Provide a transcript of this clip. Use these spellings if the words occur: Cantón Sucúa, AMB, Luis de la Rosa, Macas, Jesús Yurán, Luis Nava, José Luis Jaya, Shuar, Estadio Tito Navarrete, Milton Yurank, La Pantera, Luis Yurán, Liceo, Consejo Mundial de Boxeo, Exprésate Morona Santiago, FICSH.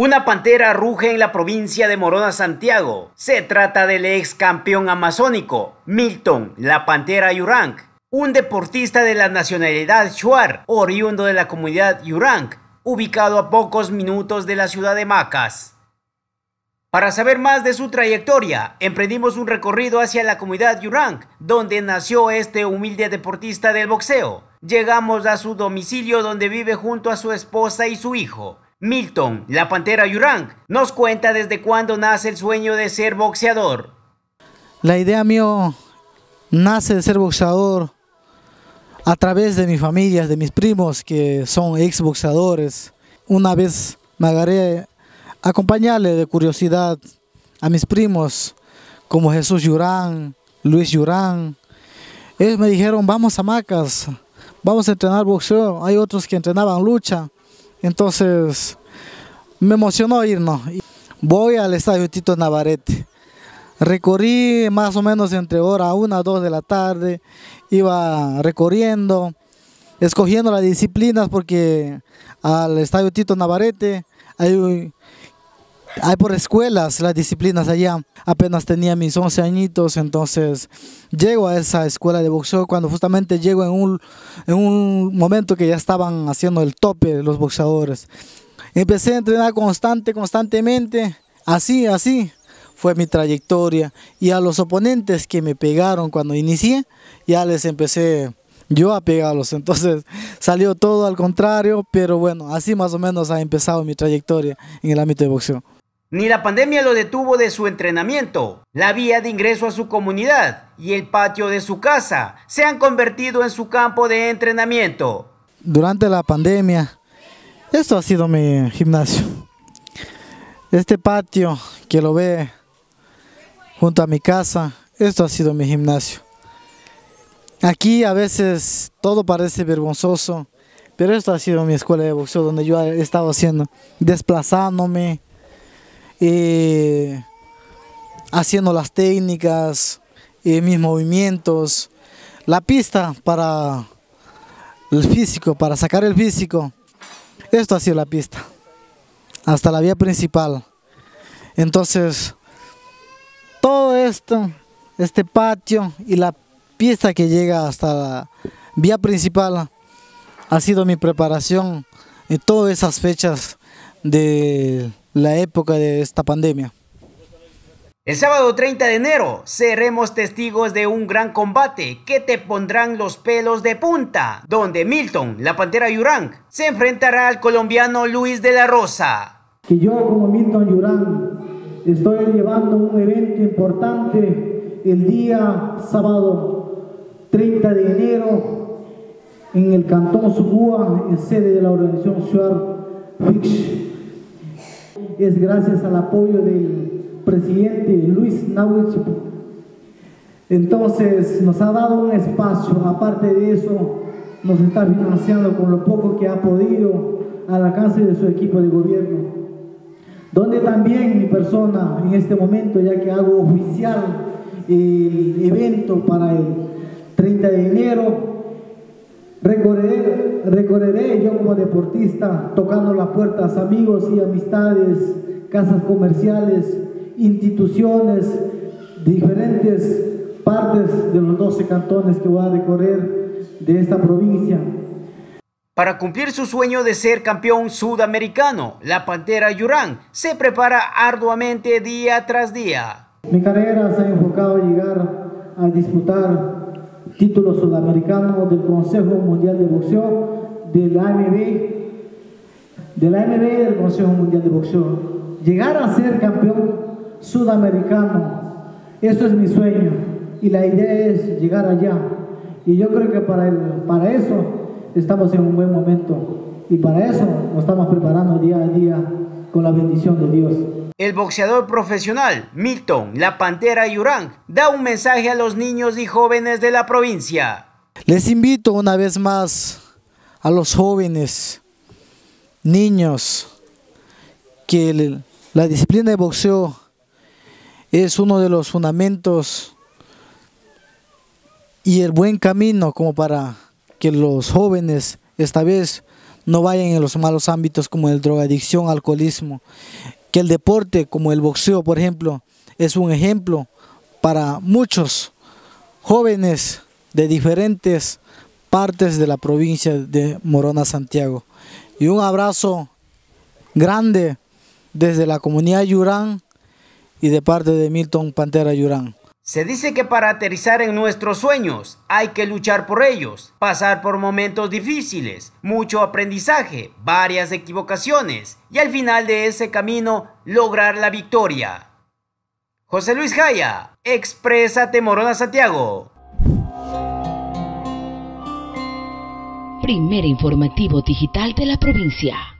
Una pantera ruge en la provincia de Morona, Santiago. Se trata del ex campeón amazónico, Milton "La Pantera" Yurank, un deportista de la nacionalidad Shuar, oriundo de la comunidad Yurank, ubicado a pocos minutos de la ciudad de Macas. Para saber más de su trayectoria, emprendimos un recorrido hacia la comunidad Yurank, donde nació este humilde deportista del boxeo. Llegamos a su domicilio donde vive junto a su esposa y su hijo. Milton "La Pantera" Yurank nos cuenta desde cuándo nace el sueño de ser boxeador. La idea mío nace de ser boxeador a través de mi familia, de mis primos que son ex boxeadores. Una vez me agarré a acompañarle de curiosidad a mis primos como Jesús Yurán, Luis Yurán. Ellos me dijeron: vamos a Macas, vamos a entrenar boxeo. Hay otros que entrenaban lucha. Entonces me emocionó irnos. Voy al Estadio Tito Navarrete. Recorrí más o menos entre hora 1 a 2 de la tarde. Iba recorriendo, escogiendo las disciplinas, porque al Estadio Tito Navarrete hay por escuelas las disciplinas allá. Apenas tenía mis 11 añitos, entonces llego a esa escuela de boxeo cuando justamente llego en un momento que ya estaban haciendo el tope los boxeadores. Empecé a entrenar constantemente, así fue mi trayectoria. Y a los oponentes que me pegaron cuando inicié, ya les empecé yo a pegarlos. Entonces salió todo al contrario, pero bueno, así más o menos ha empezado mi trayectoria en el ámbito de boxeo. Ni la pandemia lo detuvo de su entrenamiento. La vía de ingreso a su comunidad y el patio de su casa se han convertido en su campo de entrenamiento. Durante la pandemia, esto ha sido mi gimnasio. Este patio que lo ve junto a mi casa, esto ha sido mi gimnasio. Aquí a veces todo parece vergonzoso, pero esto ha sido mi escuela de boxeo, donde yo he estado haciendo, desplazándome, haciendo las técnicas, mis movimientos, la pista para el físico, para sacar el físico. Esto ha sido la pista, hasta la vía principal. Entonces, todo esto, este patio y la pista que llega hasta la vía principal, ha sido mi preparación en todas esas fechas de la época de esta pandemia. El sábado 30 de enero seremos testigos de un gran combate que te pondrán los pelos de punta, donde Milton "La Pantera" Yurank se enfrentará al colombiano Luis de la Rosa. Que yo, como Milton Yurank, estoy llevando un evento importante el día sábado 30 de enero en el Cantón Sucúa, en sede de la organización Shuar FICSH. Es gracias al apoyo del presidente Luis Nava. Entonces nos ha dado un espacio, aparte de eso nos está financiando con lo poco que ha podido al alcance de su equipo de gobierno, donde también mi persona en este momento, ya que hago oficial el evento para el 30 de enero, recorreré yo como deportista, tocando las puertas a amigos y amistades, casas comerciales, instituciones, diferentes partes de los 12 cantones que voy a recorrer de esta provincia. Para cumplir su sueño de ser campeón sudamericano, La Pantera Yurank se prepara arduamente día tras día. Mi carrera se ha enfocado a llegar a disputar título sudamericano del Consejo Mundial de Boxeo, de la AMB, del Consejo Mundial de Boxeo. Llegar a ser campeón sudamericano, eso es mi sueño, y la idea es llegar allá. Y yo creo que para eso estamos en un buen momento, y para eso nos estamos preparando día a día con la bendición de Dios. El boxeador profesional Milton "La Pantera" Yurank da un mensaje a los niños y jóvenes de la provincia. Les invito una vez más a los jóvenes, niños, que la disciplina de boxeo es uno de los fundamentos y el buen camino como para que los jóvenes esta vez no vayan en los malos ámbitos como el drogadicción, alcoholismo. Que el deporte como el boxeo, por ejemplo, es un ejemplo para muchos jóvenes de diferentes partes de la provincia de Morona Santiago. Y un abrazo grande desde la comunidad Yurán y de parte de Milton Pantera Yurán. Se dice que para aterrizar en nuestros sueños hay que luchar por ellos, pasar por momentos difíciles, mucho aprendizaje, varias equivocaciones y al final de ese camino lograr la victoria. José Luis Jaya, Exprésate Morona Santiago. Primer informativo digital de la provincia.